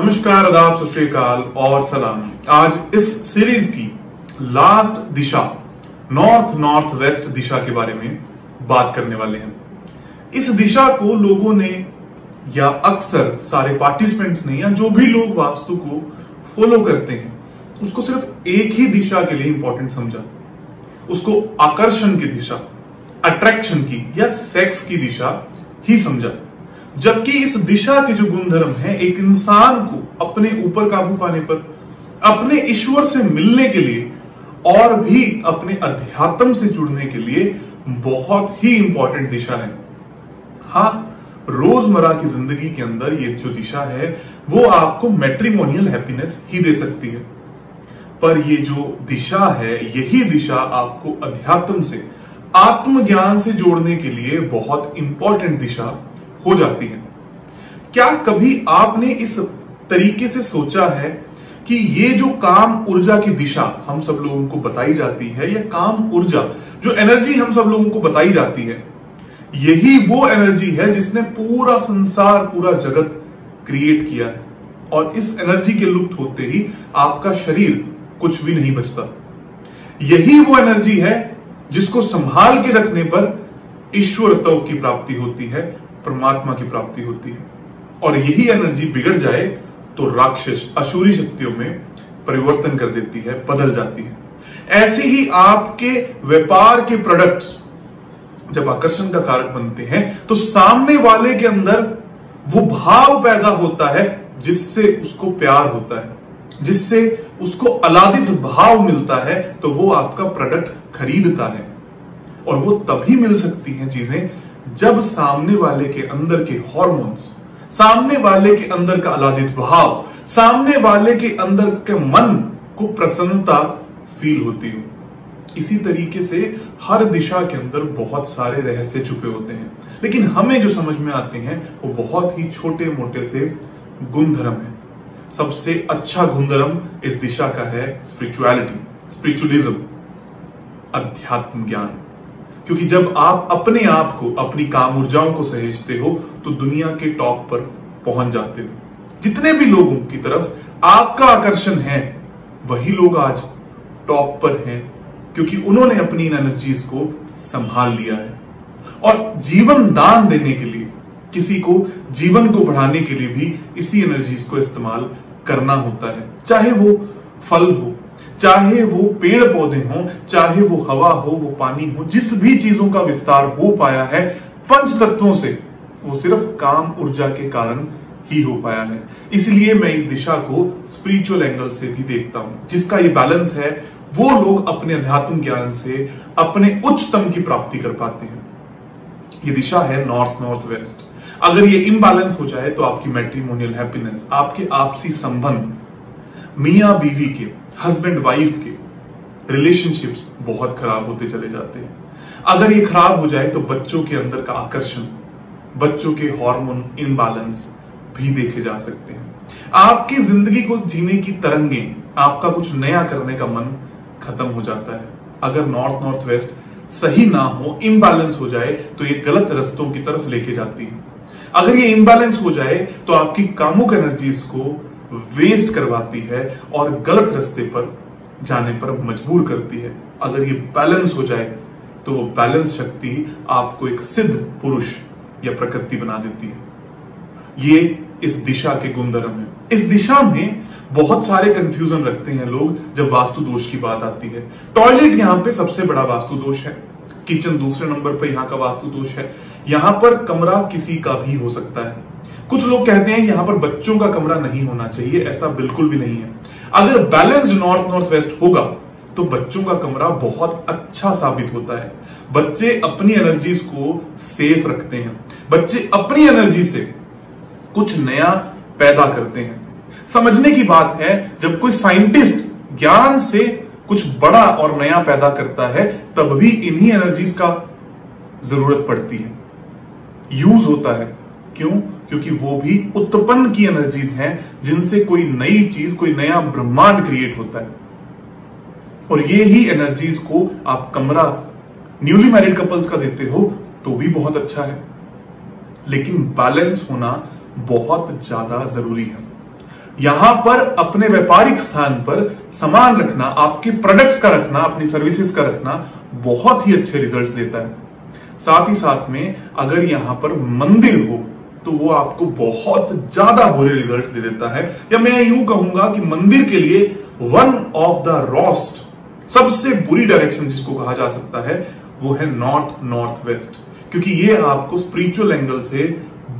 नमस्कार, आदाब, सत श्री अकाल और सलाम। आज इस सीरीज की लास्ट दिशा नॉर्थ वेस्ट दिशा के बारे में बात करने वाले हैं। इस दिशा को लोगों ने या अक्सर सारे पार्टिसिपेंट्स ने या जो भी लोग वास्तु को फॉलो करते हैं उसको सिर्फ एक ही दिशा के लिए इंपॉर्टेंट समझा, उसको आकर्षण की दिशा, अट्रैक्शन की या सेक्स की दिशा ही समझा। जबकि इस दिशा के जो गुणधर्म है एक इंसान को अपने ऊपर काबू पाने पर, अपने ईश्वर से मिलने के लिए और भी अपने अध्यात्म से जुड़ने के लिए बहुत ही इंपॉर्टेंट दिशा है। हाँ, रोजमर्रा की जिंदगी के अंदर ये जो दिशा है वो आपको मैट्रिमोनियल हैप्पीनेस ही दे सकती है, पर ये जो दिशा है यही दिशा आपको अध्यात्म से, आत्मज्ञान से जोड़ने के लिए बहुत इंपॉर्टेंट दिशा हो जाती है। क्या कभी आपने इस तरीके से सोचा है कि ये जो काम ऊर्जा की दिशा हम सब लोगों को बताई जाती है, या काम ऊर्जा जो एनर्जी हम सब लोगों को बताई जाती है, यही वो एनर्जी है जिसने पूरा संसार, पूरा जगत क्रिएट किया है। और इस एनर्जी के लुप्त होते ही आपका शरीर कुछ भी नहीं बचता। यही वो एनर्जी है जिसको संभाल के रखने पर ईश्वर तत्व की प्राप्ति होती है, परमात्मा की प्राप्ति होती है। और यही एनर्जी बिगड़ जाए तो राक्षस, अशुरी शक्तियों में परिवर्तन कर देती है, बदल जाती है। ऐसे ही आपके व्यापार के प्रोडक्ट्स जब आकर्षण का कारक बनते हैं तो सामने वाले के अंदर वो भाव पैदा होता है जिससे उसको प्यार होता है, जिससे उसको अलादित भाव मिलता है, तो वो आपका प्रोडक्ट खरीदता है। और वो तभी मिल सकती हैं चीजें जब सामने वाले के अंदर के हॉर्मोन्स, सामने वाले के अंदर का आह्लादित भाव, सामने वाले के अंदर के मन को प्रसन्नता फील होती हो। इसी तरीके से हर दिशा के अंदर बहुत सारे रहस्य छुपे होते हैं, लेकिन हमें जो समझ में आते हैं वो बहुत ही छोटे मोटे से गुणधर्म है। सबसे अच्छा गुणधर्म इस दिशा का है स्पिरिचुअलिटी, स्पिरिचुअलिज्म, अध्यात्म ज्ञान। क्योंकि जब आप अपने आप को, अपनी काम ऊर्जाओं को सहेजते हो तो दुनिया के टॉप पर पहुंच जाते हो। जितने भी लोगों की तरफ आपका आकर्षण है वही लोग आज टॉप पर हैं, क्योंकि उन्होंने अपनी इन एनर्जीज को संभाल लिया है। और जीवन दान देने के लिए, किसी को जीवन को बढ़ाने के लिए भी इसी एनर्जीज को इस्तेमाल करना होता है। चाहे वो फल हो, चाहे वो पेड़ पौधे हो, चाहे वो हवा हो, वो पानी हो, जिस भी चीजों का विस्तार हो पाया है पंच तत्वों से, वो सिर्फ काम ऊर्जा के कारण ही हो पाया है। इसलिए मैं इस दिशा को स्पिरिचुअल एंगल से भी देखता हूं। जिसका ये बैलेंस है वो लोग अपने अध्यात्म ज्ञान से अपने उच्चतम की प्राप्ति कर पाते हैं। ये दिशा है नॉर्थ वेस्ट। अगर ये इम्बैलेंस हो जाए तो आपकी मैट्रिमोनियल हैप्पीनेस, आपके आपसी संबंध, मियाँ बीवी के, हस्बैंड वाइफ के रिलेशनशिप्स बहुत खराब होते चले जाते हैं। अगर ये खराब हो जाए तो बच्चों के अंदर का आकर्षण, बच्चों के हार्मोन इम्बैलेंस भी देखे जा सकते हैं। आपकी जिंदगी को जीने की तरंगे, आपका कुछ नया करने का मन खत्म हो जाता है। अगर नॉर्थ वेस्ट सही ना हो, इम्बैलेंस हो जाए तो ये गलत रस्तों की तरफ लेके जाती है। अगर ये इम्बैलेंस हो जाए तो आपकी कामुक एनर्जीज को वेस्ट करवाती है और गलत रास्ते पर जाने पर मजबूर करती है। अगर ये बैलेंस हो जाए तो वो बैलेंस शक्ति आपको एक सिद्ध पुरुष या प्रकृति बना देती है। ये इस दिशा के गुणधर्म है। इस दिशा में बहुत सारे कंफ्यूजन रखते हैं लोग जब वास्तु दोष की बात आती है। टॉयलेट यहाँ पे सबसे बड़ा वास्तु दोष है, किचन दूसरे नंबर पर यहाँ का वास्तु दोष है। यहाँ पर कमरा किसी का भी हो सकता है। कुछ लोग कहते हैं यहाँ पर बच्चों का कमरा नहीं होना चाहिए, ऐसा बिल्कुल भी नहीं है। अगर बैलेंस्ड नॉर्थ वेस्ट होगा तो बच्चों का कमरा बहुत अच्छा साबित होता है। बच्चे अपनी एनर्जीज को सेफ रखते हैं, बच्चे अपनी एनर्जी से कुछ नया पैदा करते हैं। समझने की बात है, जब कोई साइंटिस्ट ज्ञान से कुछ बड़ा और नया पैदा करता है तब भी इन्हीं एनर्जीज का जरूरत पड़ती है, यूज होता है। क्यों? क्योंकि वो भी उत्पन्न की एनर्जीज हैं जिनसे कोई नई चीज, कोई नया ब्रह्मांड क्रिएट होता है। और ये ही एनर्जीज को आप कमरा न्यूली मैरिड कपल्स का देते हो तो भी बहुत अच्छा है, लेकिन बैलेंस होना बहुत ज्यादा जरूरी है। यहां पर अपने व्यापारिक स्थान पर सामान रखना, आपके प्रोडक्ट्स का रखना, अपनी सर्विसेज का रखना बहुत ही अच्छे रिजल्ट्स देता है। साथ ही साथ में अगर यहां पर मंदिर हो तो वो आपको बहुत ज्यादा बुरे रिजल्ट दे देता है, या मैं यूं कहूंगा कि मंदिर के लिए वन ऑफ द रॉस्ट सबसे बुरी डायरेक्शन जिसको कहा जा सकता है वो है नॉर्थ नॉर्थ वेस्ट, क्योंकि ये आपको स्पिरिचुअल एंगल से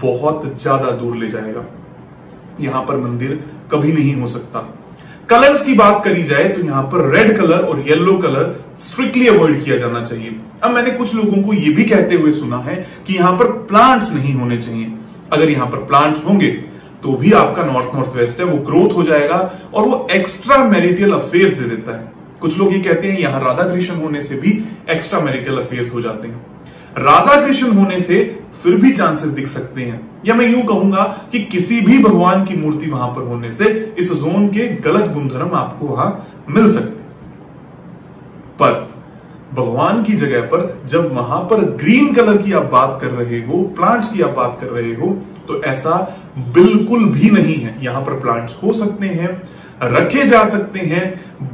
बहुत ज्यादा दूर ले जाएगा। यहां पर मंदिर कभी नहीं हो सकता। कलर्स की बात करी जाए तो यहां पर रेड कलर और येलो कलर स्ट्रिक्टली अवॉइड किया जाना चाहिए। अब मैंने कुछ लोगों को यह भी कहते हुए सुना है कि यहां पर प्लांट्स नहीं होने चाहिए। अगर यहां पर प्लांट्स होंगे तो भी आपका नॉर्थ नॉर्थ वेस्ट है वो ग्रोथ हो जाएगा और वो एक्स्ट्रा मैरिटल अफेयर दे देता है। कुछ लोग ये कहते हैं यहां राधा कृष्ण होने से भी एक्स्ट्रा मैरिटल अफेयर हो जाते हैं। राधा कृष्ण होने से फिर भी चांसेस दिख सकते हैं, या मैं यूं कहूंगा कि किसी भी भगवान की मूर्ति वहां पर होने से इस जोन के गलत गुणधर्म आपको वहां मिल सकते हैं। पर भगवान की जगह पर जब वहां पर ग्रीन कलर की आप बात कर रहे हो, प्लांट्स की आप बात कर रहे हो, तो ऐसा बिल्कुल भी नहीं है। यहां पर प्लांट्स हो सकते हैं, रखे जा सकते हैं,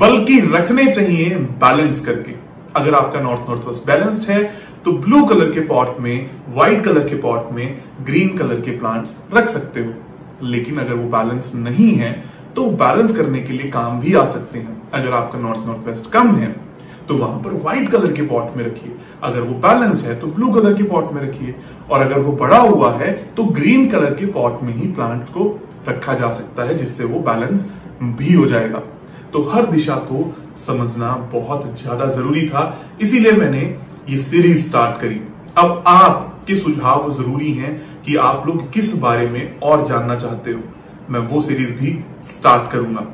बल्कि रखने चाहिए बैलेंस करके। अगर आपका नॉर्थ नॉर्थ वेस्ट बैलेंस्ड है तो ब्लू कलर के पॉट में, व्हाइट कलर के पॉट में ग्रीन कलर के प्लांट्स रख सकते हो, लेकिन अगर वो बैलेंस नहीं है तो बैलेंस करने के लिए काम भी आ सकते हैं। अगर आपका नॉर्थ नॉर्थ वेस्ट कम है तो वहां पर व्हाइट कलर के पॉट में रखिए, अगर वो बैलेंस है तो ब्लू कलर के पॉट में रखिए, और अगर वो बड़ा हुआ है तो ग्रीन कलर के पॉट में ही प्लांट को रखा जा सकता है, जिससे वो बैलेंस भी हो जाएगा। तो हर दिशा को समझना बहुत ज्यादा जरूरी था, इसीलिए मैंने ये सीरीज स्टार्ट करी। अब आपके सुझाव जरूरी हैं कि आप लोग किस बारे में और जानना चाहते हो, मैं वो सीरीज भी स्टार्ट करूंगा।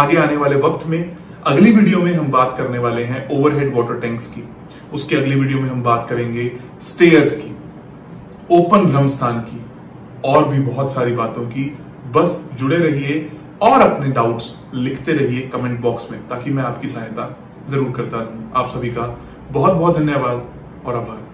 आगे आने वाले वक्त में अगली वीडियो में हम बात करने वाले हैं ओवरहेड वाटर टैंक्स की, उसके अगली वीडियो में हम बात करेंगे स्टेयर्स की, ओपन ब्रह्म स्थान की, और भी बहुत सारी बातों की। बस जुड़े रहिए और अपने डाउट्स लिखते रहिए कमेंट बॉक्स में, ताकि मैं आपकी सहायता जरूर करता रहूं। आप सभी का बहुत बहुत धन्यवाद और आभार।